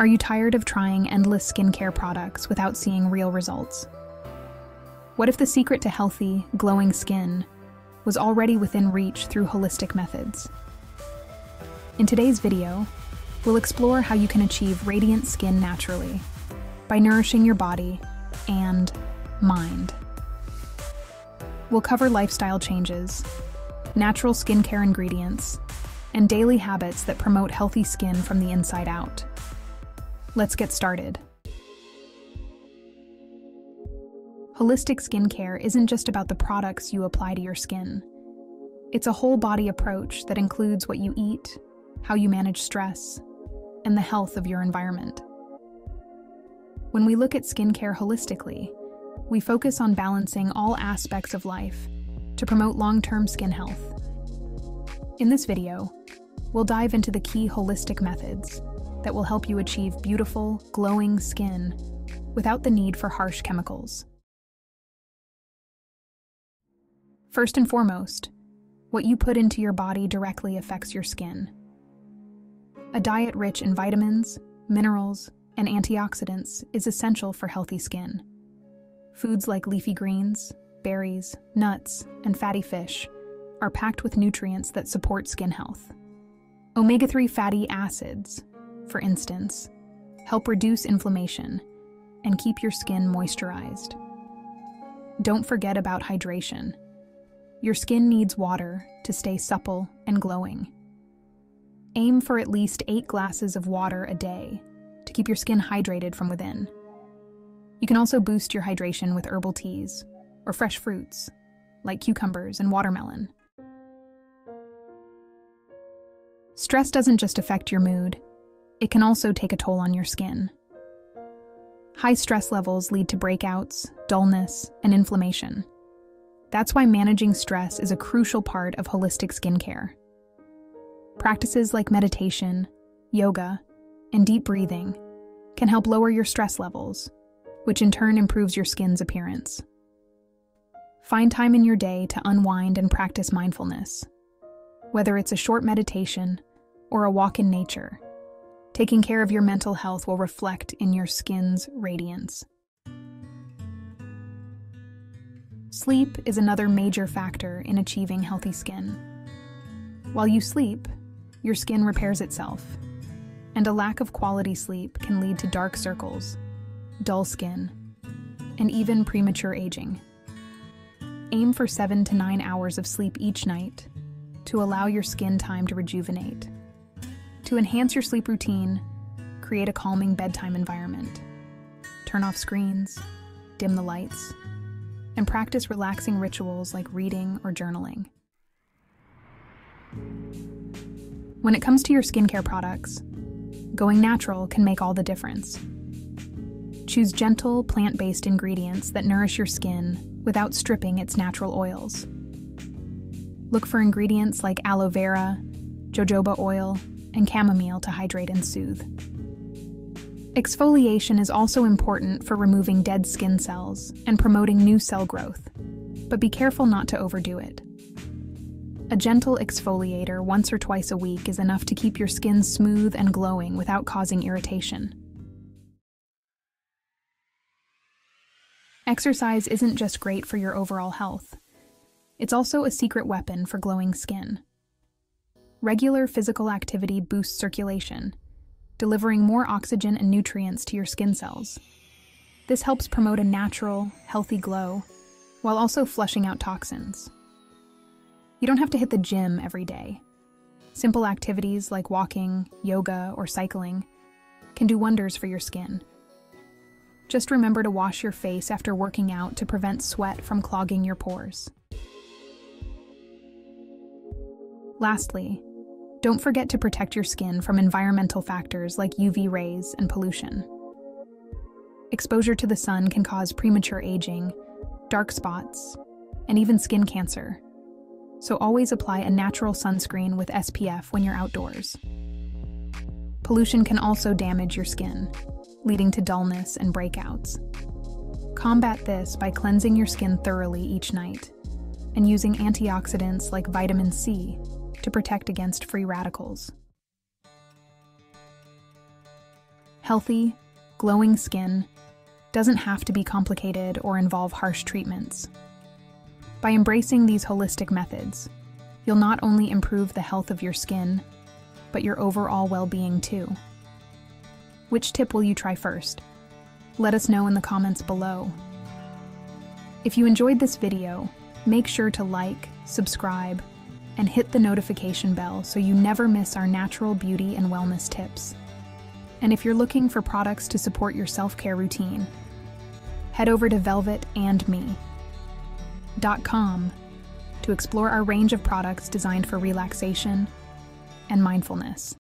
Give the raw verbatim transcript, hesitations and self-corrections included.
Are you tired of trying endless skincare products without seeing real results? What if the secret to healthy, glowing skin was already within reach through holistic methods? In today's video, we'll explore how you can achieve radiant skin naturally by nourishing your body and mind. We'll cover lifestyle changes, natural skincare ingredients, and daily habits that promote healthy skin from the inside out. Let's get started. Holistic skincare isn't just about the products you apply to your skin. It's a whole-body approach that includes what you eat, how you manage stress, and the health of your environment. When we look at skincare holistically, we focus on balancing all aspects of life to promote long-term skin health. In this video, we'll dive into the key holistic methods that will help you achieve beautiful, glowing skin without the need for harsh chemicals. First and foremost, what you put into your body directly affects your skin. A diet rich in vitamins, minerals, and antioxidants is essential for healthy skin. Foods like leafy greens, berries, nuts, and fatty fish are packed with nutrients that support skin health. omega three fatty acids, for instance, help reduce inflammation and keep your skin moisturized. Don't forget about hydration. Your skin needs water to stay supple and glowing. Aim for at least eight glasses of water a day to keep your skin hydrated from within. You can also boost your hydration with herbal teas or fresh fruits like cucumbers and watermelon. Stress doesn't just affect your mood. It can also take a toll on your skin. High stress levels lead to breakouts, dullness, and inflammation. That's why managing stress is a crucial part of holistic skincare. Practices like meditation, yoga, and deep breathing can help lower your stress levels, which in turn improves your skin's appearance. Find time in your day to unwind and practice mindfulness. Whether it's a short meditation or a walk in nature, taking care of your mental health will reflect in your skin's radiance. Sleep is another major factor in achieving healthy skin. While you sleep, your skin repairs itself, and a lack of quality sleep can lead to dark circles, dull skin, and even premature aging. Aim for seven to nine hours of sleep each night to allow your skin time to rejuvenate. To enhance your sleep routine, create a calming bedtime environment. Turn off screens, dim the lights, and practice relaxing rituals like reading or journaling. When it comes to your skincare products, going natural can make all the difference. Choose gentle, plant-based ingredients that nourish your skin without stripping its natural oils. Look for ingredients like aloe vera, jojoba oil, and chamomile to hydrate and soothe. Exfoliation is also important for removing dead skin cells and promoting new cell growth, but be careful not to overdo it. A gentle exfoliator once or twice a week is enough to keep your skin smooth and glowing without causing irritation. Exercise isn't just great for your overall health. It's also a secret weapon for glowing skin. Regular physical activity boosts circulation, delivering more oxygen and nutrients to your skin cells. This helps promote a natural, healthy glow, while also flushing out toxins. You don't have to hit the gym every day. Simple activities like walking, yoga, or cycling can do wonders for your skin. Just remember to wash your face after working out to prevent sweat from clogging your pores. Lastly, don't forget to protect your skin from environmental factors like U V rays and pollution. Exposure to the sun can cause premature aging, dark spots, and even skin cancer. So always apply a natural sunscreen with S P F when you're outdoors. Pollution can also damage your skin, leading to dullness and breakouts. Combat this by cleansing your skin thoroughly each night and using antioxidants like vitamin C to protect against free radicals. healthy, glowing skin doesn't have to be complicated or involve harsh treatments. By embracing these holistic methods, you'll not only improve the health of your skin, but your overall well-being too. Which tip will you try first? Let us know in the comments below. If you enjoyed this video, make sure to like, subscribe, and hit the notification bell so you never miss our natural beauty and wellness tips. And if you're looking for products to support your self-care routine, head over to velvet and me dot com to explore our range of products designed for relaxation and mindfulness.